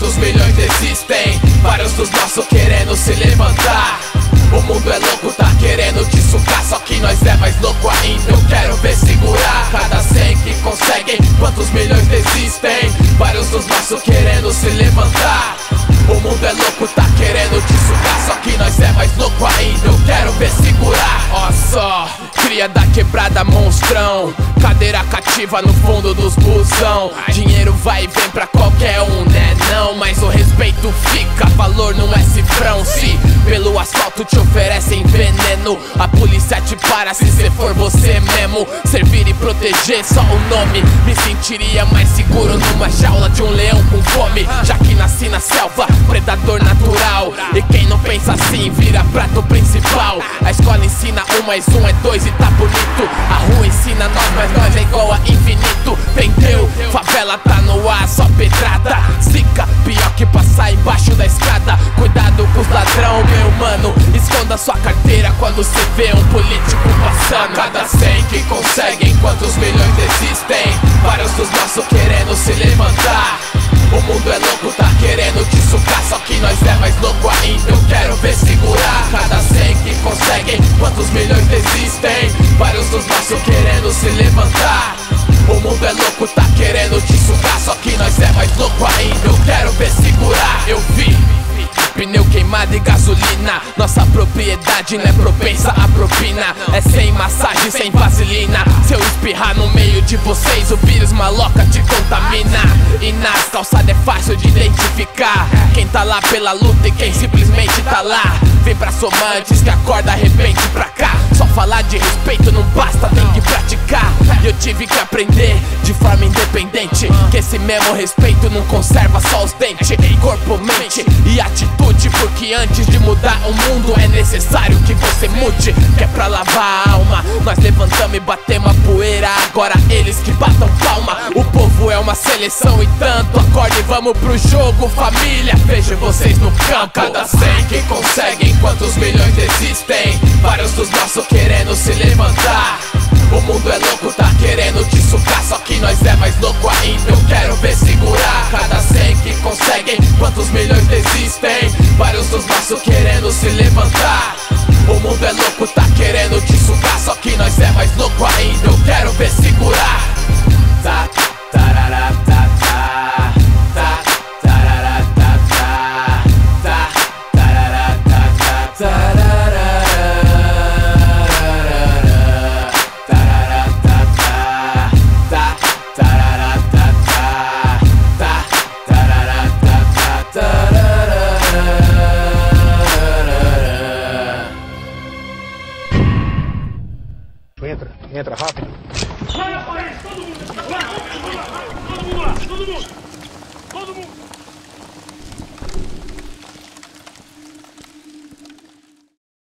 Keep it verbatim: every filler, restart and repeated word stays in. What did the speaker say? quantos milhões existem, vários dos nossos querendo se levantar. O mundo é louco, tá querendo te sugar, só que nós é mais louco ainda. Eu quero ver segurar. Cada cem que conseguem, quantos milhões desistem, vários dos nossos querendo se levantar. O mundo é louco, tá querendo te sugar, só que nós é mais louco ainda. Eu quero ver segurar. Ó só, cria da quebrada monstrão, cadeira cativa no fundo dos busão. Dinheiro vai e vem pra qualquer um, né não? Mas o respeito fica, valor não é cifrão. Se pelo asfalto te oferecem veneno, a polícia te para se você for você mesmo. Servir e proteger, só o nome. Me sentiria mais seguro numa jaula de um leão com fome, já que nasci na selva, predador natural. E quem não pensa assim vira prato principal. A escola ensina um mais um é dois e tá bonito. A rua ensina nós, mas nós é igual a infinito. Entendeu? Favela tá no ar, só pedrada. Zica, pior que passar embaixo da escada. Cuidado com os ladrão, meu mano. Esconda sua carteira quando se vê um político passando. Cada cem que conseguem, quantos milhões desistem, vários dos nossos querendo se levantar. O mundo é louco, tá querendo te sugar, só que nós é mais louco ainda. Eu quero ver segurar. Cada cem que conseguem, quantos milhões desistem, vários dos nossos querendo se levantar. O mundo é louco, tá querendo te sugar, só que nós é mais louco ainda. Eu quero ver segurar. Eu vi pneu queimado e gasolina. Nossa propriedade não é propensa a propina. É sem massagem, sem vaselina. Se eu espirrar no meio de vocês, o vírus maloca te contamina. E nas calçadas é fácil de identificar quem tá lá pela luta e quem simplesmente tá lá. Vem pra somantes que acorda arrepende pra cá. Só falar de respeito não basta, tem que praticar. E eu tive que aprender de forma independente que esse mesmo respeito não conserva só os dentes. Corpo, mente e atitude, porque antes de mudar o mundo é necessário que você mude. Que é pra lavar a alma, nós levantamos e batemos a poeira. Agora eles que batam palma. O povo é uma seleção e tanto. Acorde e vamos pro jogo, família. Vejo vocês no campo. Cada cem que conseguem, quantos milhões desistem, vários dos nossos querendo se levantar. O mundo é louco, tá querendo te sugar, só que nós é mais louco ainda. Eu quero ver segurar. Cada cem que conseguem, quantos milhões desistem, vários dos nossos querendo se levantar. O mundo é louco, tá querendo te sugar, só que nós é mais louco ainda. Eu quero ver segurar. Tá, tarará, tá, tá, tá, tarará, tá, tá, tá, tarará, tá, tá, tá. Entra, entra rápido. Vai, aparece, todo mundo! Vai, todo mundo lá, todo mundo lá, todo mundo! Todo mundo!